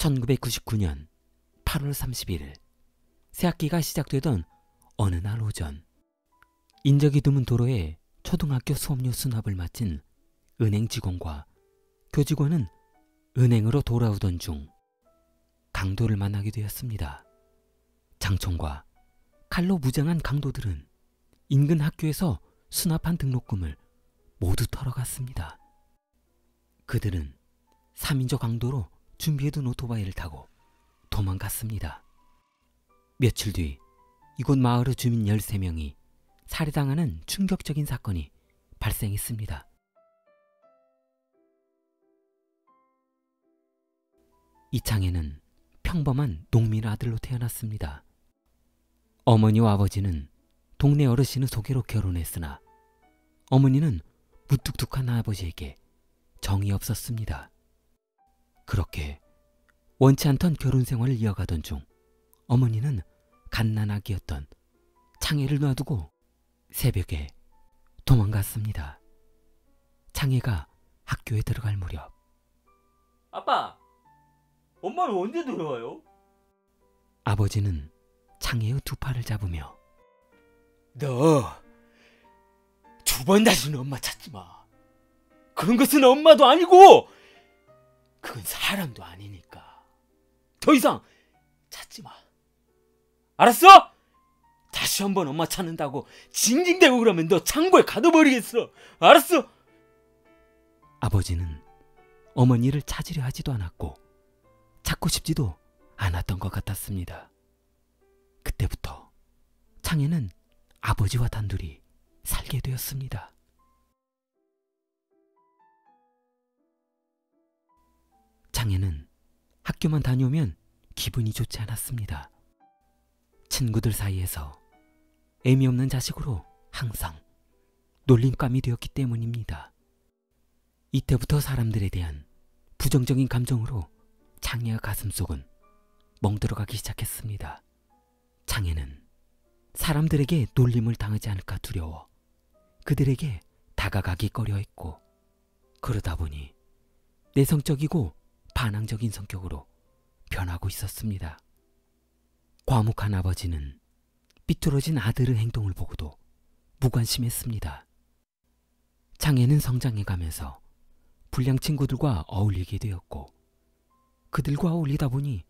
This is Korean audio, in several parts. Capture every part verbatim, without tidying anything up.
천구백구십구년 팔월 삼십일 일 새학기가 시작되던 어느 날 오전, 인적이 드문 도로에 초등학교 수업료 수납을 마친 은행 직원과 교직원은 은행으로 돌아오던 중 강도를 만나게 되었습니다. 장총과 칼로 무장한 강도들은 인근 학교에서 수납한 등록금을 모두 털어갔습니다. 그들은 삼인조 강도로 준비해둔 오토바이를 타고 도망갔습니다. 며칠 뒤 이곳 마을의 주민 열세 명이 살해당하는 충격적인 사건이 발생했습니다. 이창에는 평범한 농민 아들로 태어났습니다. 어머니와 아버지는 동네 어르신의 소개로 결혼했으나 어머니는 무뚝뚝한 아버지에게 정이 없었습니다. 그렇게 원치 않던 결혼 생활을 이어가던 중 어머니는 갓난아기였던 창애를 놔두고 새벽에 도망갔습니다. 창애가 학교에 들어갈 무렵, 아빠! 엄마는 언제 들어와요? 아버지는 창애의 두 팔을 잡으며, 너 두 번 다시는 엄마 찾지 마. 그런 것은 엄마도 아니고 그건 사람도 아니니까 더 이상 찾지 마. 알았어? 다시 한번 엄마 찾는다고 징징대고 그러면 너 창고에 가둬버리겠어. 알았어? 아버지는 어머니를 찾으려 하지도 않았고 찾고 싶지도 않았던 것 같았습니다. 그때부터 창혜는 아버지와 단둘이 살게 되었습니다. 창혜는 학교만 다녀오면 기분이 좋지 않았습니다. 친구들 사이에서 애미 없는 자식으로 항상 놀림감이 되었기 때문입니다. 이때부터 사람들에 대한 부정적인 감정으로 창혜의 가슴속은 멍들어가기 시작했습니다. 창혜는 사람들에게 놀림을 당하지 않을까 두려워 그들에게 다가가기 꺼려했고, 그러다 보니 내성적이고 반항적인 성격으로 변하고 있었습니다. 과묵한 아버지는 삐뚤어진 아들의 행동을 보고도 무관심했습니다. 창혜는 성장해가면서 불량 친구들과 어울리게 되었고, 그들과 어울리다 보니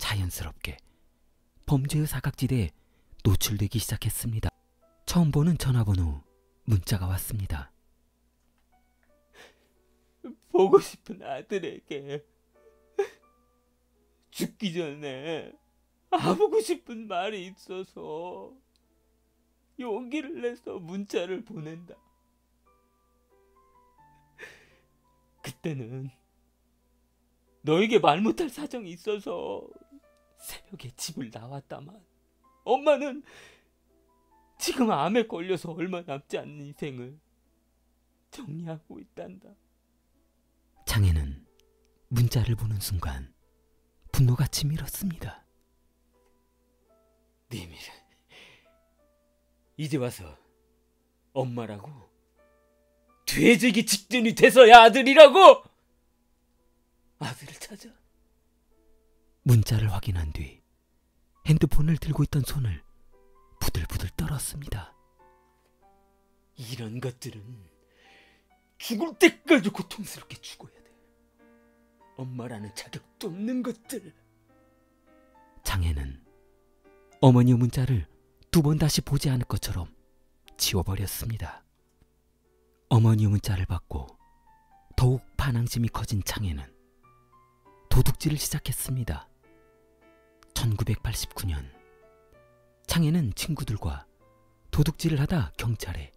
자연스럽게 범죄의 사각지대에 노출되기 시작했습니다. 처음 보는 전화번호 문자가 왔습니다. 보고 싶은 아들에게 죽기 전에 하고 싶은 말이 있어서 용기를 내서 문자를 보낸다. 그때는 너에게 말 못할 사정이 있어서 새벽에 집을 나왔다만 엄마는 지금 암에 걸려서 얼마 남지 않은 인생을 정리하고 있단다. 창혜는 문자를 보는 순간 분노가 치밀었습니다. 네 미래 이제 와서 엄마라고? 돼지기 직전이 돼서야 아들이라고? 아들을 찾아. 문자를 확인한 뒤 핸드폰을 들고 있던 손을 부들부들 떨었습니다. 이런 것들은 죽을 때까지 고통스럽게 죽어야 돼. 엄마라는 자격도 없는 것들. 장혜는 어머니의 문자를 두 번 다시 보지 않을 것처럼 지워버렸습니다. 어머니의 문자를 받고 더욱 반항심이 커진 장혜는 도둑질을 시작했습니다. 천구백팔십구년 창혜는 친구들과 도둑질을 하다 경찰에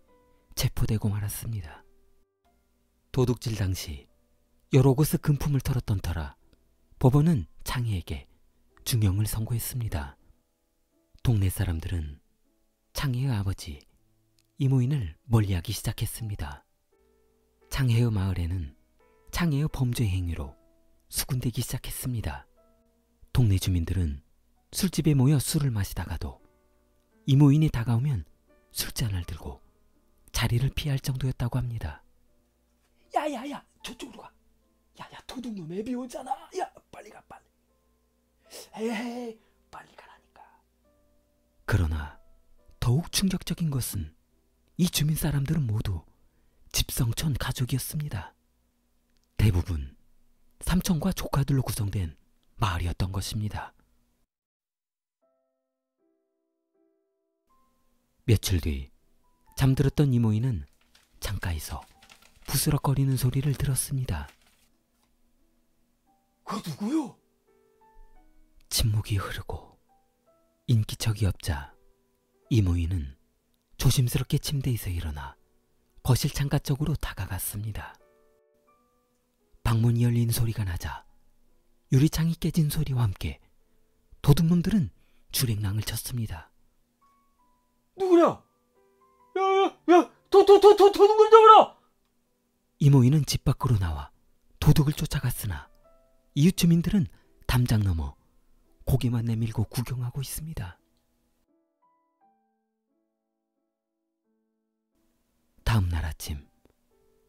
체포되고 말았습니다. 도둑질 당시 여러 곳에 금품을 털었던 터라 법원은 창혜에게 중형을 선고했습니다. 동네 사람들은 창혜의 아버지 이모인을 멀리하기 시작했습니다. 창혜의 마을에는 창혜의 범죄 행위로 수군대기 시작했습니다. 동네 주민들은 술집에 모여 술을 마시다가도 이모인이 다가오면 술잔을 들고 자리를 피할 정도였다고 합니다. 야야야, 저쪽으로 가. 야야, 도둑놈 애비 오잖아. 야, 빨리 가 빨리. 에헤이 빨리 가라니까. 그러나 더욱 충격적인 것은 이 주민 사람들은 모두 집성촌 가족이었습니다. 대부분 삼촌과 조카들로 구성된 마을이었던 것입니다. 며칠 뒤 잠들었던 이모인은 창가에서 부스럭거리는 소리를 들었습니다. 그 누구요? 침묵이 흐르고 인기척이 없자 이모인은 조심스럽게 침대에서 일어나 거실 창가 쪽으로 다가갔습니다. 방문이 열린 소리가 나자 유리창이 깨진 소리와 함께 도둑놈들은 줄행랑을 쳤습니다. 누구냐? 야야야! 도, 도, 도, 도, 도둑을 잡아라! 이모인은 집 밖으로 나와 도둑을 쫓아갔으나 이웃 주민들은 담장 넘어 고개만 내밀고 구경하고 있습니다. 다음 날 아침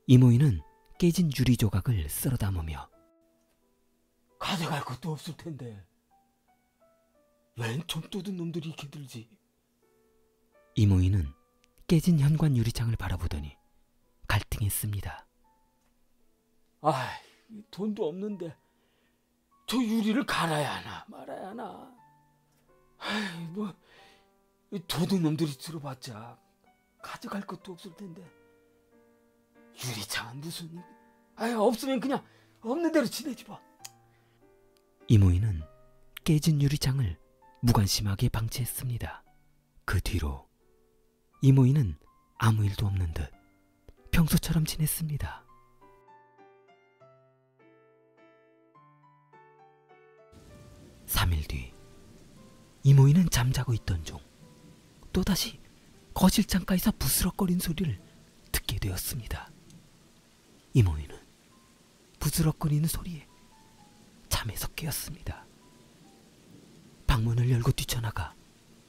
이모인은 깨진 유리 조각을 쓸어 담으며 가져갈 것도 없을 텐데 웬 좀 뜯은 놈들이 이렇게 들지. 이모인은 깨진 현관 유리창을 바라보더니 갈등했습니다. 아, 돈도 없는데 저 유리를 갈아야 하나 말아야 하나. 아이 뭐 도둑놈들이 들어봤자 가져갈 것도 없을 텐데 유리창은 무슨. 아이 없으면 그냥 없는 대로 지내지 마. 이모인은 깨진 유리창을 무관심하게 방치했습니다. 그 뒤로 이모인은 아무 일도 없는 듯 평소처럼 지냈습니다. 삼 일 뒤 이모인은 잠자고 있던 중 또다시 거실 창가에서 부스럭거린 소리를 듣게 되었습니다. 이모인은 부스럭거리는 소리에 잠에서 깨었습니다. 방문을 열고 뛰쳐나가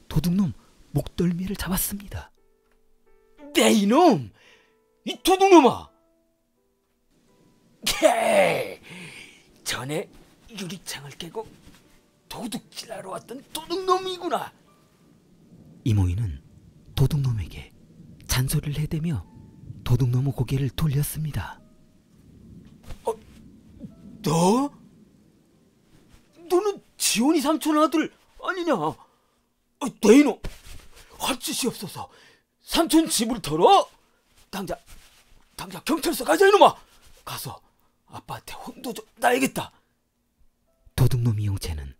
도둑놈 목덜미를 잡았습니다. 네 이놈! 이 도둑놈아! 개! 전에 유리창을 깨고 도둑질하러 왔던 도둑놈이구나. 이모인은 도둑놈에게 잔소리를 해대며 도둑놈의 고개를 돌렸습니다. 어? 너? 너는 지원이 삼촌 아들 아니냐? 어, 내 이놈! 할 짓이 없어서 삼촌 집을 털어? 당장 당장 경찰서 가자 이놈아! 가서 아빠한테 혼도 좀 나야겠다. 도둑놈이 홍채는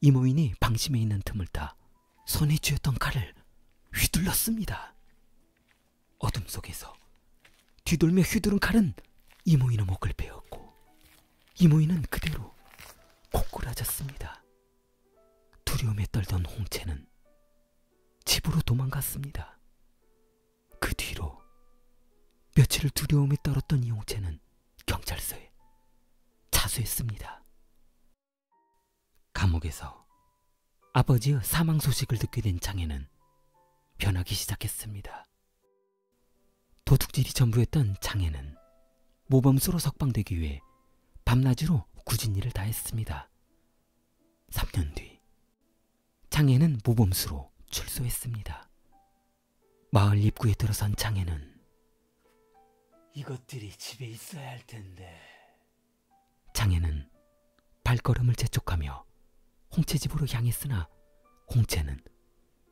이모인이 방심에 있는 틈을 타 손에 쥐었던 칼을 휘둘렀습니다. 어둠 속에서 뒤돌며 휘두른 칼은 이모인의 목을 베었고 이모인은 그대로 고꾸라졌습니다. 두려움에 떨던 홍채는 집으로 도망갔습니다. 그 뒤로 며칠을 두려움에 떨었던 이 홍채는 경찰서에 자수했습니다. 감옥에서 아버지의 사망 소식을 듣게 된 창혜는 변하기 시작했습니다. 도둑질이 전부였던 창혜는 모범수로 석방되기 위해 밤낮으로 굳은 일을 다했습니다. 삼 년 뒤 창혜는 모범수로 출소했습니다. 마을 입구에 들어선 창혜는 이것들이 집에 있어야 할 텐데. 창혜는 발걸음을 재촉하며 홍채 집으로 향했으나 홍채는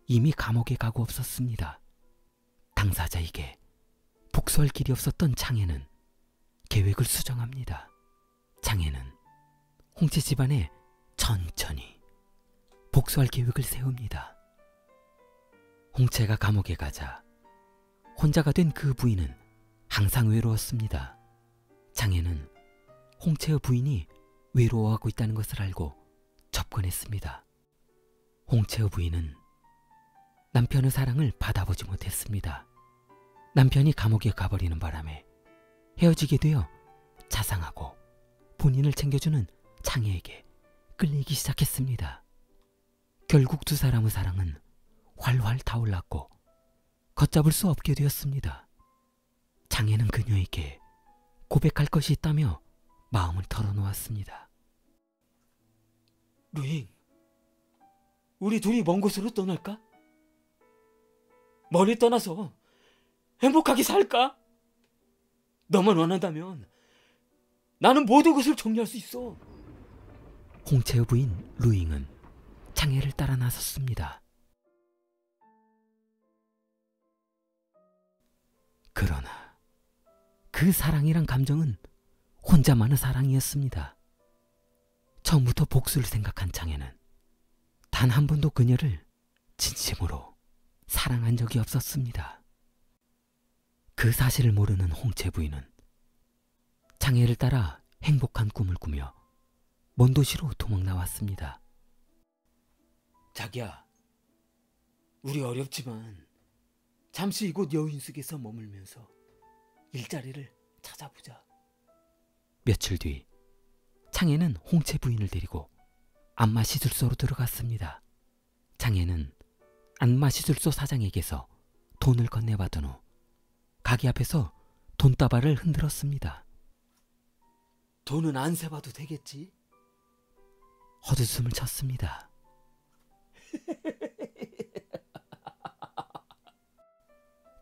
이미 감옥에 가고 없었습니다. 당사자에게 복수할 길이 없었던 창혜는 계획을 수정합니다. 창혜는 홍채 집안에 천천히 복수할 계획을 세웁니다. 홍채가 감옥에 가자 혼자가 된 그 부인은 항상 외로웠습니다. 창혜는 홍채의 부인이 외로워하고 있다는 것을 알고 접근했습니다. 홍채의 부인은 남편의 사랑을 받아보지 못했습니다. 남편이 감옥에 가버리는 바람에 헤어지게 되어 자상하고 본인을 챙겨주는 창혜에게 끌리기 시작했습니다. 결국 두 사람의 사랑은 활활 타올랐고 걷잡을 수 없게 되었습니다. 창혜는 그녀에게 고백할 것이 있다며 마음을 털어놓았습니다. 루잉, 우리 둘이 먼 곳으로 떠날까? 멀리 떠나서 행복하게 살까? 너만 원한다면 나는 모든 것을 정리할 수 있어. 홍채의 부인 루잉은 창해를 따라 나섰습니다. 그러나 그 사랑이란 감정은 혼자만의 사랑이었습니다. 처음부터 복수를 생각한 창해는 단 한 번도 그녀를 진심으로 사랑한 적이 없었습니다. 그 사실을 모르는 홍채 부인은 창해를 따라 행복한 꿈을 꾸며 먼 도시로 도망 나왔습니다. 자기야, 우리 어렵지만 잠시 이곳 여인숙에서 머물면서 일자리를 찾아보자. 며칠 뒤 창해는 홍채 부인을 데리고 안마시술소로 들어갔습니다. 창해는 안마시술소 사장에게서 돈을 건네받은 후 가게 앞에서 돈다발을 흔들었습니다. 돈은 안 세봐도 되겠지? 헛웃음을 쳤습니다.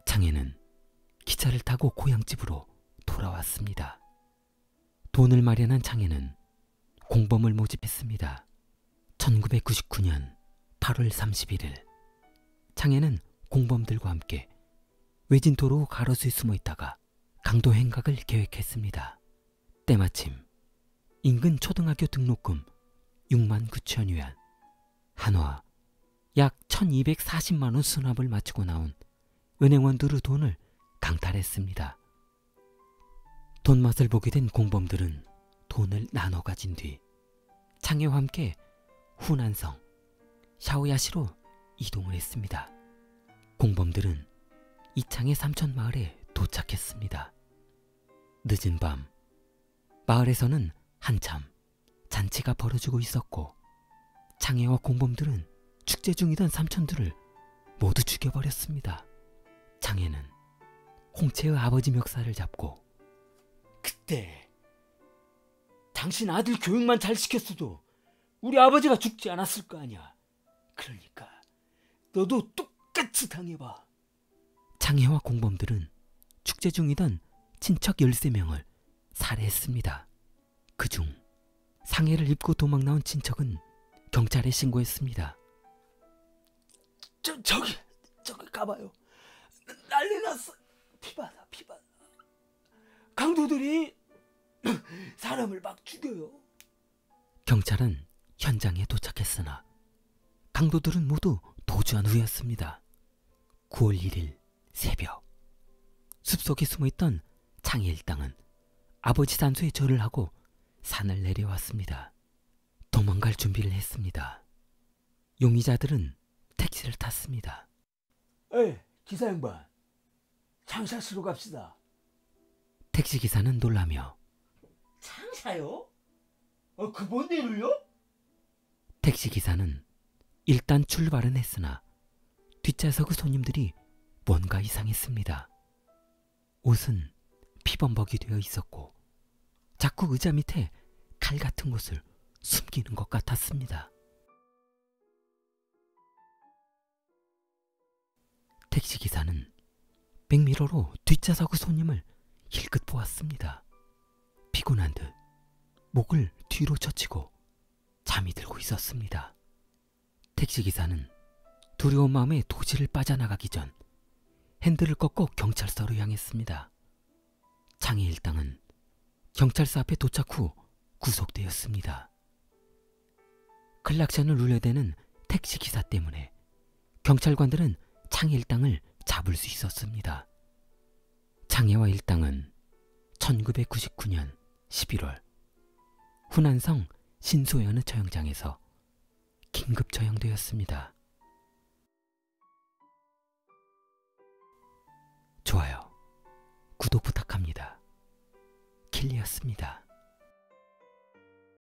창해는 기차를 타고 고향집으로 돌아왔습니다. 돈을 마련한 창해는 공범을 모집했습니다. 천구백구십구년 팔월 삼십일일 창해는 공범들과 함께 외진토로 가로수에 숨어 있다가 강도 행각을 계획했습니다. 때마침 인근 초등학교 등록금 육만 구천 위안, 한화 약 천이백사십만 원 수납을 마치고 나온 은행원들의 돈을 강탈했습니다. 돈 맛을 보게 된 공범들은 돈을 나눠 가진 뒤 창애와 함께 후난성, 샤오야시로 이동을 했습니다. 공범들은 이창의 삼촌 마을에 도착했습니다. 늦은 밤 마을에서는 한참 잔치가 벌어지고 있었고 창애와 공범들은 축제 중이던 삼촌들을 모두 죽여버렸습니다. 창애는 홍채의 아버지 멱살을 잡고, 그때 당신 아들 교육만 잘 시켰어도 우리 아버지가 죽지 않았을 거 아니야. 그러니까 너도 똑같이 당해봐. 창해와 공범들은 축제 중이던 친척 열세 명을 살해했습니다. 그중 상해를 입고 도망 나온 친척은 경찰에 신고했습니다. 저, 저기, 저기 가봐요. 난리 났어. 피바다, 피바다. 강도들이 사람을 막 죽여요. 경찰은 현장에 도착했으나 강도들은 모두 도주한 후였습니다. 구월 일일 새벽, 숲속에 숨어있던 창애 일당은 아버지 산수에 절을 하고 산을 내려왔습니다. 도망갈 준비를 했습니다. 용의자들은 택시를 탔습니다. 에이, 기사 양반, 창사시로 갑시다. 택시기사는 놀라며, 창사요? 어, 그 뭔 일을요? 택시기사는 일단 출발은 했으나 뒷좌석의 손님들이 뭔가 이상했습니다. 옷은 피범벅이 되어 있었고 자꾸 의자 밑에 칼 같은 것을 숨기는 것 같았습니다. 택시기사는 백미러로 뒷좌석의 손님을 힐끗 보았습니다. 피곤한 듯 목을 뒤로 젖히고 잠이 들고 있었습니다. 택시기사는 두려운 마음에 도시를 빠져나가기 전 핸들을 꺾고 경찰서로 향했습니다. 창해 일당은 경찰서 앞에 도착 후 구속되었습니다. 클락션을 울려대는 택시기사 때문에 경찰관들은 창해 일당을 잡을 수 있었습니다. 창해와 일당은 천구백구십구년 십일월 후난성 신소현의 처형장에서 긴급 처형되었습니다. 좋아요, 구독 부탁합니다. 킬리였습니다.